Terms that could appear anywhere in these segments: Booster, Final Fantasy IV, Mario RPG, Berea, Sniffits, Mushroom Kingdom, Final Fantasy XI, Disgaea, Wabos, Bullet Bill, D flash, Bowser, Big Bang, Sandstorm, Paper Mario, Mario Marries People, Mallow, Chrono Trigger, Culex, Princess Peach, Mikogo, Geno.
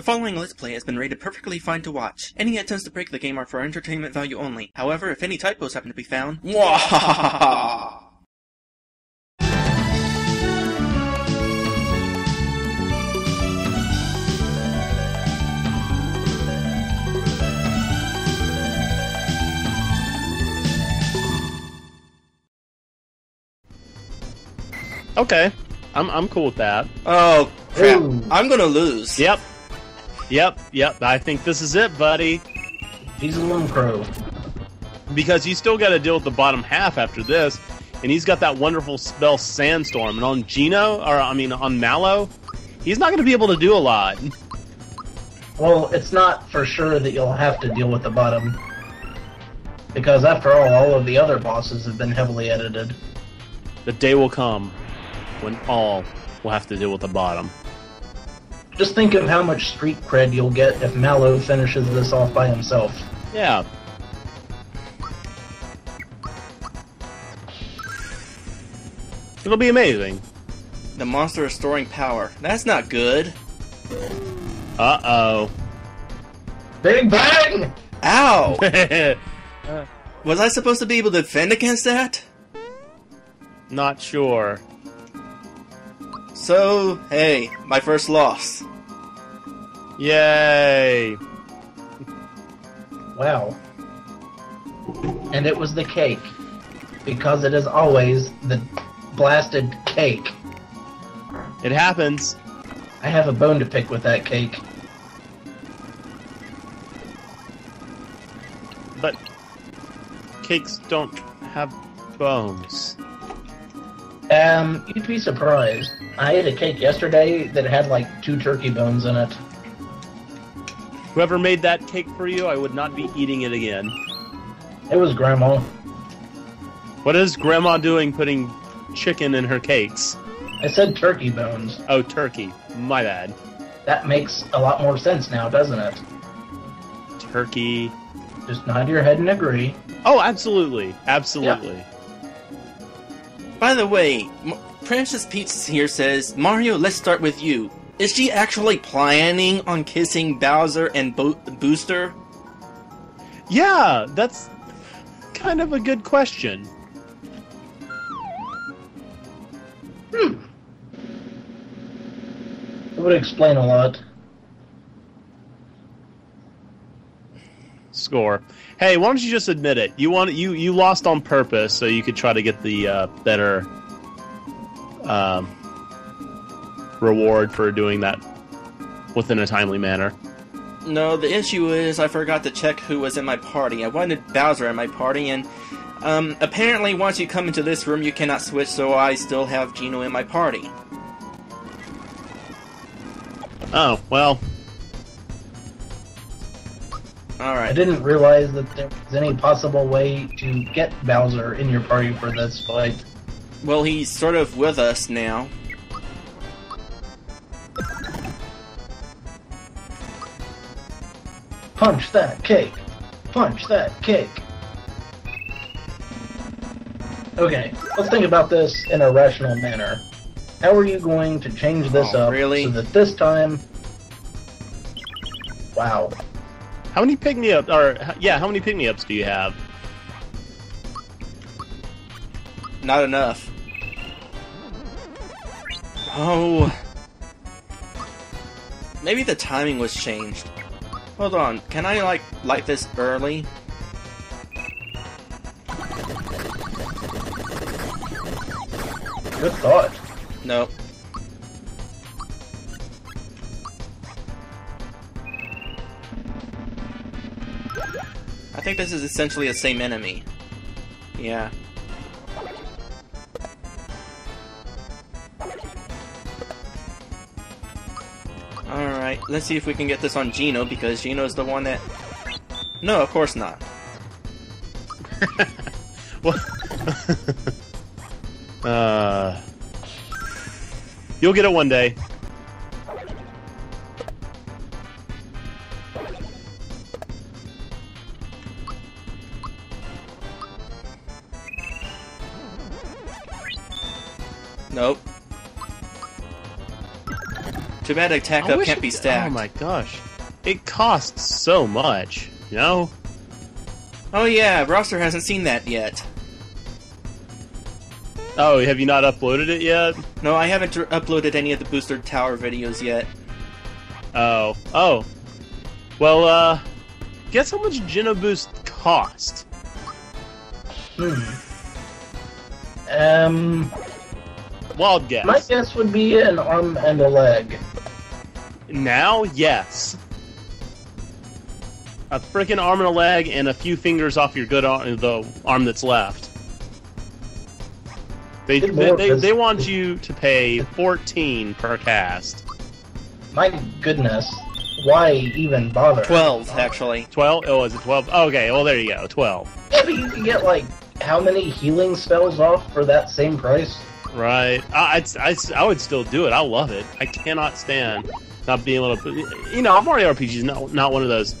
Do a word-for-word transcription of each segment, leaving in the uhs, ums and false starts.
The following Let's Play has been rated perfectly fine to watch. Any attempts to break the game are for entertainment value only. However, if any typos happen to be found... Mwahahaha! Okay, I'm I'm cool with that. Oh crap! Ooh. I'm gonna lose. Yep, yep, yep. I think this is it, buddy. He's a lone crow. Because you still got to deal with the bottom half after this, and he's got that wonderful spell Sandstorm. And on Geno, or I mean on Mallow, he's not gonna be able to do a lot. Well, it's not for sure that you'll have to deal with the bottom, because after all, all of the other bosses have been heavily edited. The day will come when all will have to deal with the bottom. Just think of how much street cred you'll get if Mallow finishes this off by himself. Yeah. It'll be amazing. The monster is storing power. That's not good. Uh-oh. Big Bang! Ow! Was I supposed to be able to defend against that? Not sure. So, hey, my first loss. Yay! Wow. And it was the cake. Because it is always the blasted cake. It happens. I have a bone to pick with that cake. But cakes don't have bones. Um, you'd be surprised. I ate a cake yesterday that had like two turkey bones in it. Whoever made that cake for you, I would not be eating it again. It was Grandma. What is Grandma doing putting chicken in her cakes? I said turkey bones. Oh, turkey. My bad. That makes a lot more sense now, doesn't it? Turkey. Just nod your head and agree. Oh, absolutely. Absolutely. Yeah. By the way, M Princess Peach here says, Mario, let's start with you. Is she actually planning on kissing Bowser and Bo Booster? Yeah, that's kind of a good question. Hmm. It would explain a lot. Score. Hey, why don't you just admit it? You want you you lost on purpose so you could try to get the uh, better um, reward for doing that within a timely manner. No, the issue is I forgot to check who was in my party. I wanted Bowser in my party, and um, apparently once you come into this room, you cannot switch. So I still have Geno in my party. Oh well. All right. I didn't realize that there was any possible way to get Bowser in your party for this fight. Well, he's sort of with us now. Punch that cake! Punch that cake! Okay, let's think about this in a rational manner. How are you going to change this oh, up really? so that this time... Wow. How many pick-me-ups, or, yeah, how many pick-me-ups do you have? Not enough. Oh. Maybe the timing was changed. Hold on, can I, like, light this early? Good thought. No. I think this is essentially the same enemy. Yeah. Alright, let's see if we can get this on Geno, because Geno's the one that... No, of course not. Well... uh... You'll get it one day. Too bad attack up can't be stacked. Oh my gosh. It costs so much, you know? Oh yeah, Roster hasn't seen that yet. Oh, have you not uploaded it yet? No, I haven't uploaded any of the Booster Tower videos yet. Oh. Oh. Well, uh... guess how much Geno Boost cost? Hmm. Um... Wild guess. My guess would be an arm and a leg. Now, yes. A freaking arm and a leg and a few fingers off your good arm, the arm that's left. They, they, they, they want you to pay fourteen per cast. My goodness. Why even bother? twelve, actually. twelve? Oh, is it twelve? Okay, well, there you go. twelve. Yeah, but you can get, like, how many healing spells off for that same price? Right. I, I, I would still do it. I love it. I cannot stand not being able to... You know, Mario R P G is not, not one of those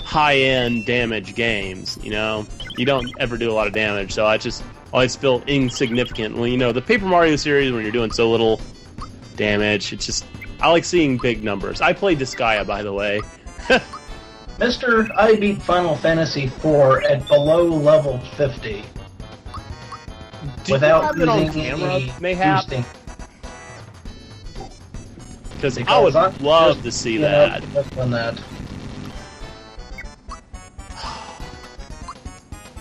high-end damage games, you know? You don't ever do a lot of damage, so I just... always feel insignificant. Well, you know, the Paper Mario series, when you're doing so little damage, it's just... I like seeing big numbers. I play Disgaea, by the way. Mister, I beat Final Fantasy four at below level fifty. Do without you have using it on camera, any mayhap? Because I would I'm love to see that. that.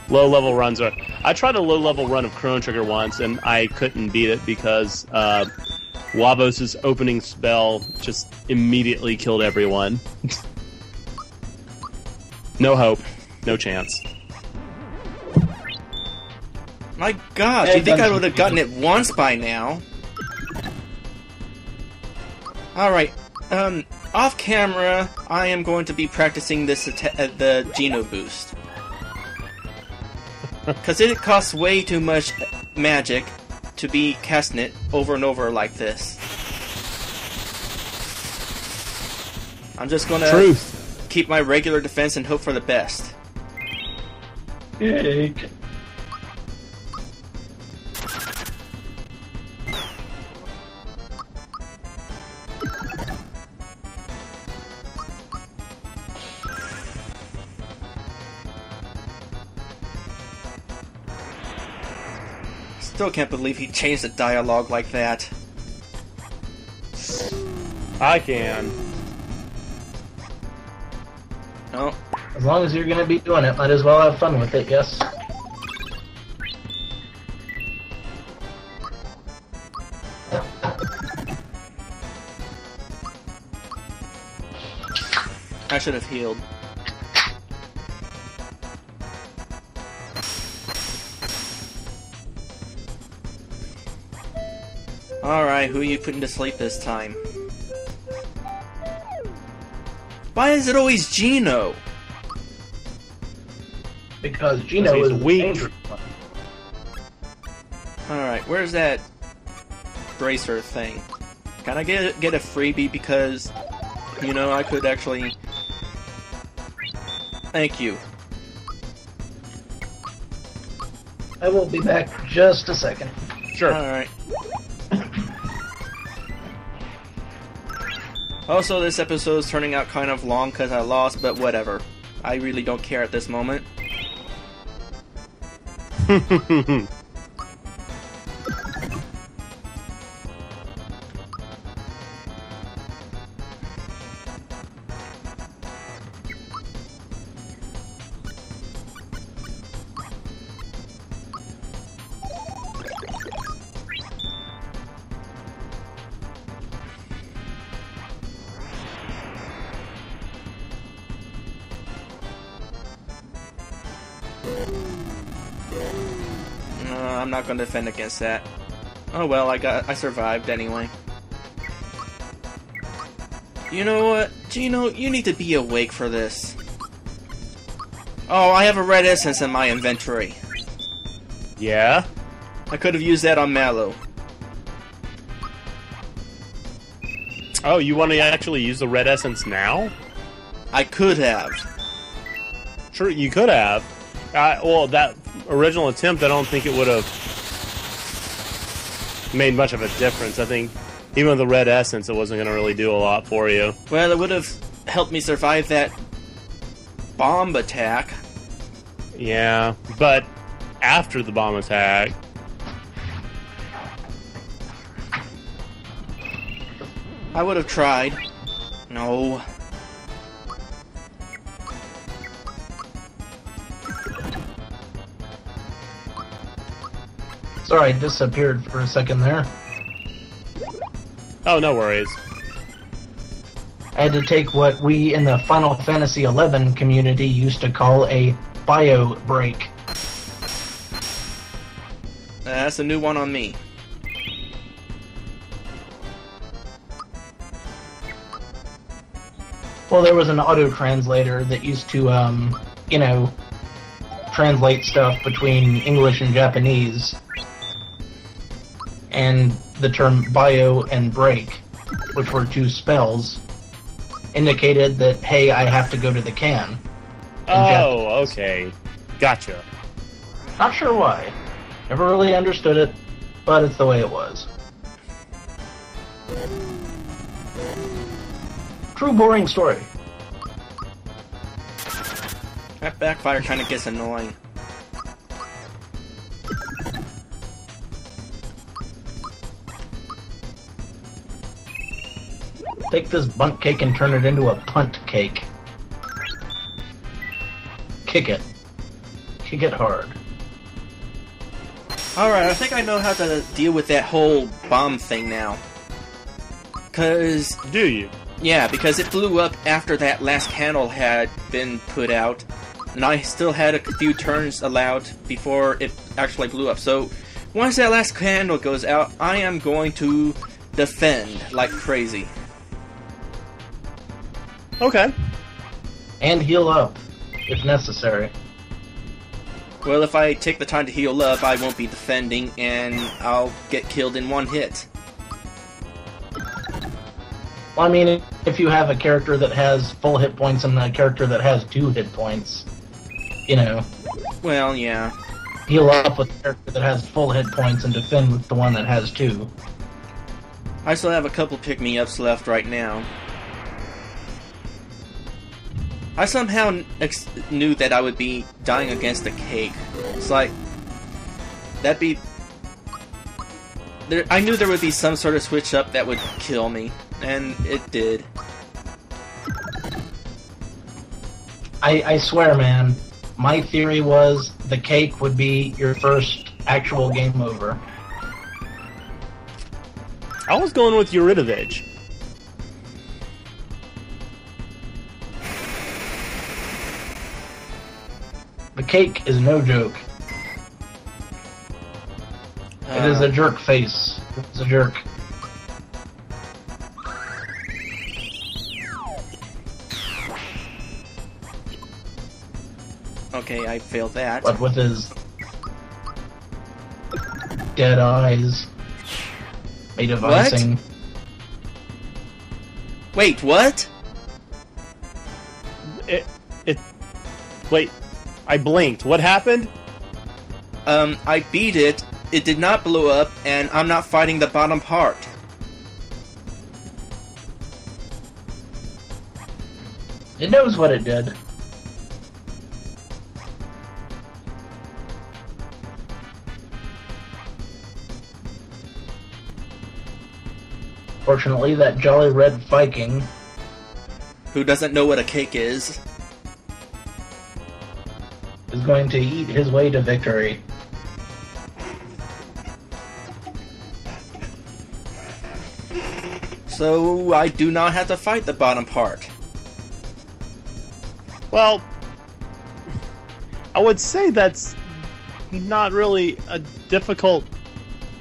Low-level runs are... I tried a low-level run of Chrono Trigger once, and I couldn't beat it because uh, Wabos' opening spell just immediately killed everyone. No hope. No chance. My gosh, you think I would have gotten it once by now? Alright, um, off-camera, I am going to be practicing this atta the Geno Boost. Because it costs way too much magic to be casting it over and over like this. I'm just gonna Truth. keep my regular defense and hope for the best. Yay. Still can't believe he changed the dialogue like that. I can. No. As long as you're gonna be doing it, might as well have fun with it, yes. I should have healed. Alright, who are you putting to sleep this time? Why is it always Geno? Because Geno is weak. Alright, where's that bracer thing? Can I get, get a freebie because, you know, I could actually... Thank you. I will be back for just a second. Sure. Alright. Also, this episode is turning out kind of long because I lost, but whatever. I really don't care at this moment. I'm not going to defend against that. Oh well, I got, I survived anyway. You know what, Geno, you need to be awake for this. Oh, I have a red essence in my inventory. Yeah? I could have used that on Mallow. Oh, you want to actually use the red essence now? I could have. Sure, you could have. I, well, that original attempt, I don't think it would have made much of a difference. I think Even with the red essence, it wasn't going to really do a lot for you. Well, it would have helped me survive that bomb attack. Yeah, but after the bomb attack... I would have tried. No. Sorry, I disappeared for a second there. Oh, no worries. I had to take what we in the Final Fantasy eleven community used to call a bio break. That's a new one on me. Well, there was an auto-translator that used to, um, you know, translate stuff between English and Japanese. And the term bio and break, which were two spells, indicated that, hey, I have to go to the can. Oh, Japanese. Okay. Gotcha. Not sure why. Never really understood it, but it's the way it was. True boring story. That backfire kind of gets annoying. Take this bunk cake and turn it into a punt cake. Kick it. Kick it hard. Alright, I think I know how to deal with that whole bomb thing now. Cause... Do you? Yeah, because it blew up after that last panel had been put out, and I still had a few turns allowed before it actually blew up. So, once that last candle goes out, I am going to defend like crazy. Okay. And heal up, if necessary. Well, if I take the time to heal up, I won't be defending, and I'll get killed in one hit. Well, I mean, if you have a character that has full hit points and a character that has two hit points, you know. Well, yeah. Heal up with the character that has full hit points and defend with the one that has two. I still have a couple pick-me-ups left right now. I somehow ex knew that I would be dying against a cake. It's like... That'd be... There, I knew there would be some sort of switch-up that would kill me. And it did. I, I swear, man, my theory was the cake would be your first actual game over. I was going with Eurytovich. The cake is no joke. Uh, it is a jerk face. It's a jerk. Okay, I failed that. But with his dead eyes, made of what? Icing. Wait, what? It, it. Wait, I blinked. What happened? Um, I beat it. It did not blow up, and I'm not fighting the bottom part. It knows what it did. Fortunately, that jolly red Viking... Who doesn't know what a cake is... is going to eat his way to victory. So, I do not have to fight the bottom part. Well... I would say that's... not really a difficult...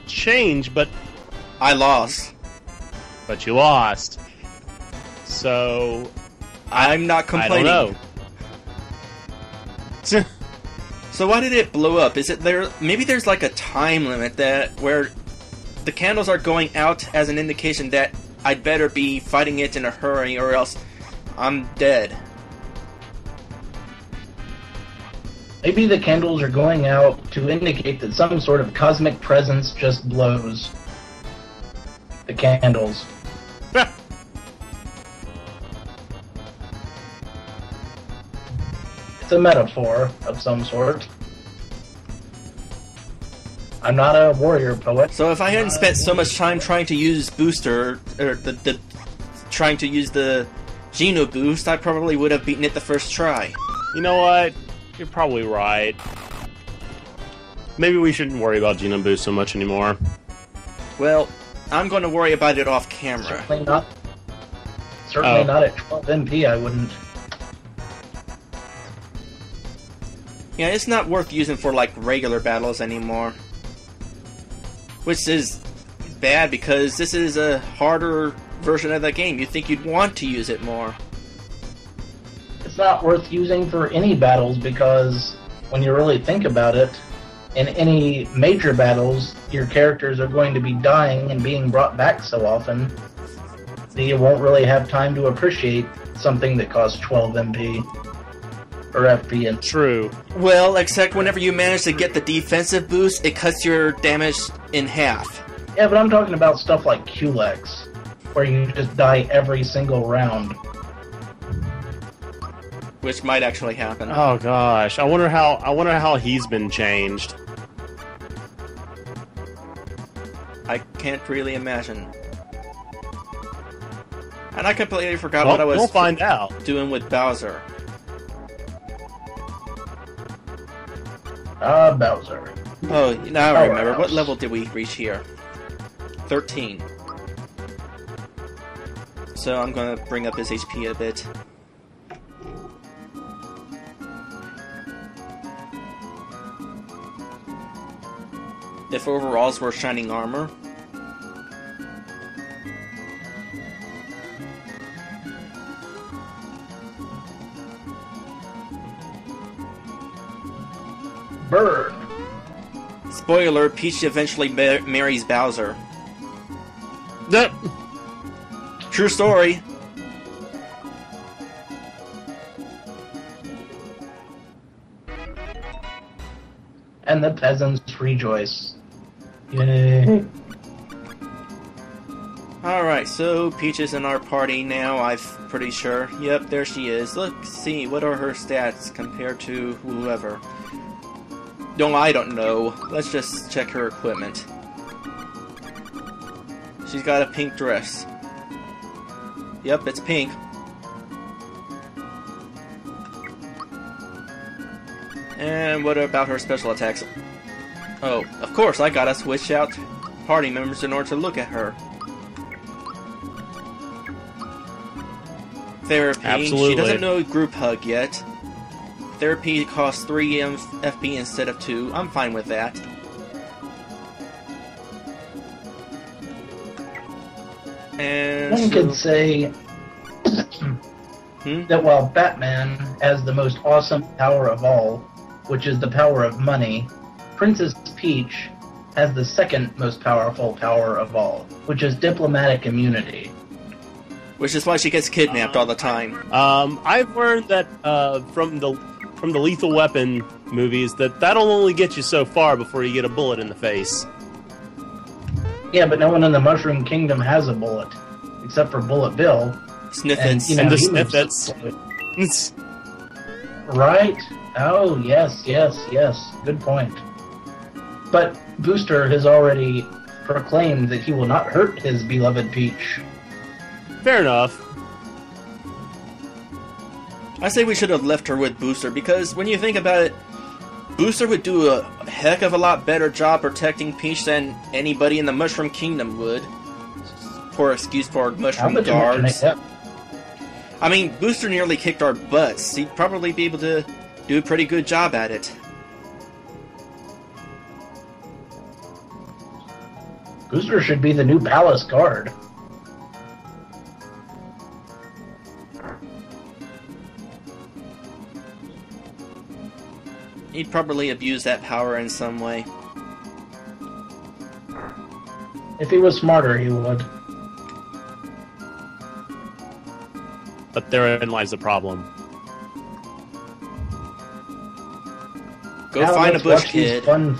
change, but... I lost. But you lost. So... I'm not complaining. I don't know. So why did it blow up? Is it there... Maybe there's like a time limit that... Where the candles are going out as an indication that I'd better be fighting it in a hurry or else I'm dead. Maybe the candles are going out to indicate that some sort of cosmic presence just blows. the candles. It's a metaphor of some sort. I'm not a warrior poet. So if I hadn't spent so much time trying to use Booster, or the, the trying to use the Geno boost, I probably would have beaten it the first try. You know what? You're probably right. Maybe we shouldn't worry about Geno boost so much anymore. Well, I'm going to worry about it off camera. Certainly not. Certainly oh. not at twelve M P, I wouldn't. Yeah, it's not worth using for, like, regular battles anymore. Which is bad, because this is a harder version of the game. You'd think you'd want to use it more. It's not worth using for any battles, because when you really think about it, in any major battles, your characters are going to be dying and being brought back so often that you won't really have time to appreciate something that costs twelve M P. Or F P. True. Well, except whenever you manage to get the defensive boost, it cuts your damage in half. Yeah, but I'm talking about stuff like Culex, where you just die every single round. Which might actually happen. Oh gosh, I wonder how I wonder how he's been changed. I can't really imagine. And I completely forgot well, what I was we'll find out. doing with Bowser. Ah, uh, Bowser. Oh, now I remember. What level did we reach here? thirteen. So I'm going to bring up his H P a bit. If overalls were shining armor. Bird. Spoiler, Peach eventually mar marries Bowser. That... True story. And the peasants rejoice. Yay. Alright, so Peach is in our party now, I'm pretty sure. Yep, there she is. Let's see, what are her stats compared to whoever? No, I don't know. Let's just check her equipment. She's got a pink dress. Yep, it's pink. And what about her special attacks? Oh, of course, I gotta switch out party members in order to look at her. Therapy. Absolutely. She doesn't know group hug yet. Therapy costs three F P instead of two. I'm fine with that. And one so... could say hmm? that while Batman has the most awesome power of all, which is the power of money, Princess Peach has the second most powerful power of all, which is diplomatic immunity. Which is why she gets kidnapped uh, all the time. Um, I've learned that uh, from the... from the Lethal Weapon movies, that that'll only get you so far before you get a bullet in the face. Yeah, but no one in the Mushroom Kingdom has a bullet, except for Bullet Bill. Sniffits. And, you know, and the Sniffits. Right? Oh, yes, yes, yes. Good point. But Booster has already proclaimed that he will not hurt his beloved Peach. Fair enough. I say we should have left her with Booster, because when you think about it, Booster would do a heck of a lot better job protecting Peach than anybody in the Mushroom Kingdom would. Poor excuse for our Mushroom Guards. I mean, Booster nearly kicked our butts. He'd probably be able to do a pretty good job at it. Booster should be the new Palace Guard. He'd probably abuse that power in some way. If he was smarter, he would. But therein lies the problem. Go now find a bush, kid. Fun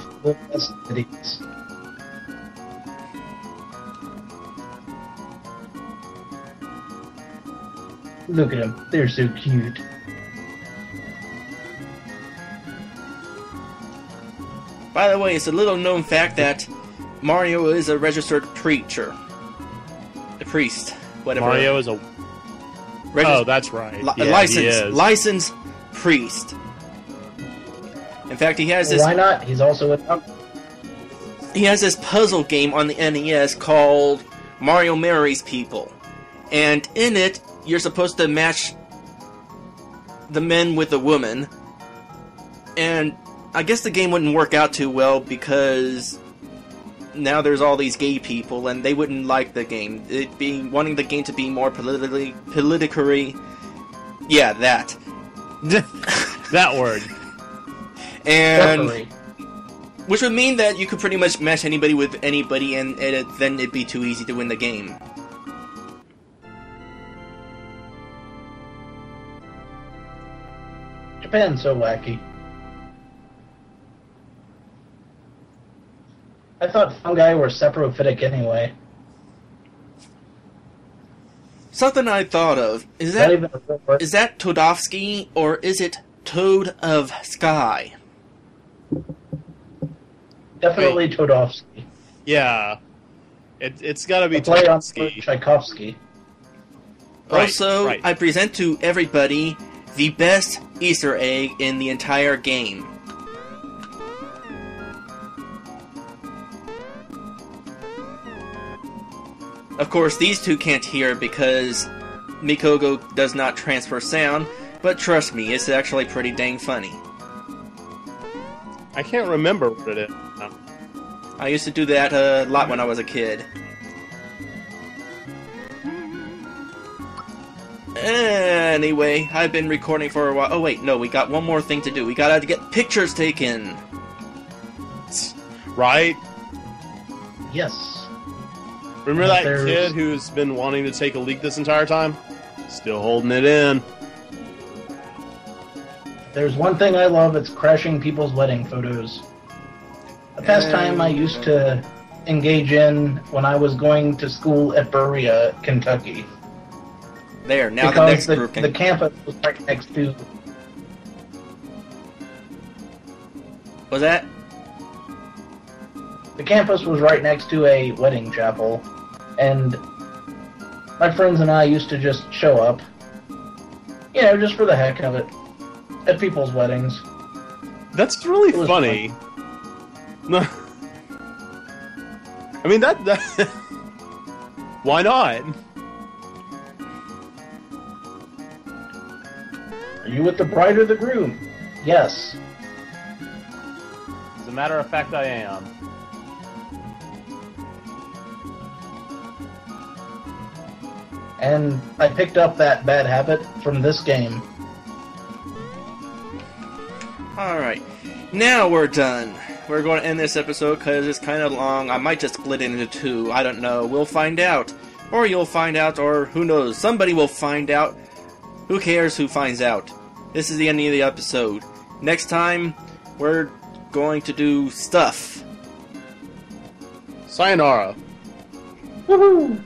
Look at them. They're so cute. By the way, it's a little known fact that Mario is a registered preacher. A priest. Whatever. Mario is a... Regist oh, that's right. Li yeah, a licensed, licensed priest. In fact, he has this... Why not? He's also a... He has this puzzle game on the N E S called Mario Marries People. And in it, you're supposed to match the men with the woman. And I guess the game wouldn't work out too well because now there's all these gay people and they wouldn't like the game. It being wanting the game to be more politically politically yeah, that. That word. And Definitely. Which would mean that you could pretty much match anybody with anybody, and it, then it'd be too easy to win the game. Japan's so wacky. I thought fungi were saprophytic anyway. Something I thought of is that is that Toadovsky or is it Toad of Sky? Definitely Wait. Toadovsky. Yeah, it, it's got to be Toadovsky. Tchaikovsky. Right, also, right. I present to everybody the best Easter egg in the entire game. Of course, these two can't hear because Mikogo does not transfer sound, but trust me, it's actually pretty dang funny. I can't remember what it is. No. I used to do that a lot when I was a kid. Anyway, I've been recording for a while. Oh wait, no, we got one more thing to do. We gotta get pictures taken. Right? Yes. Remember that There's... kid who's been wanting to take a leak this entire time? Still holding it in. There's one thing I love, it's crashing people's wedding photos. A pastime I used to engage in when I was going to school at Berea, Kentucky. There, now the next group can... the campus was right next to... Was that? The campus was right next to a wedding chapel, and my friends and I used to just show up, you know, just for the heck of it. At people's weddings. That's really funny. No, I mean that. that why not? Are you with the bride or the groom? Yes. As a matter of fact, I am. And I picked up that bad habit from this game. Alright, now we're done. We're going to end this episode because it's kind of long. I might just split it into two. I don't know. We'll find out. Or you'll find out, or who knows. Somebody will find out. Who cares who finds out? This is the end of the episode. Next time, we're going to do stuff. Sayonara. Woohoo!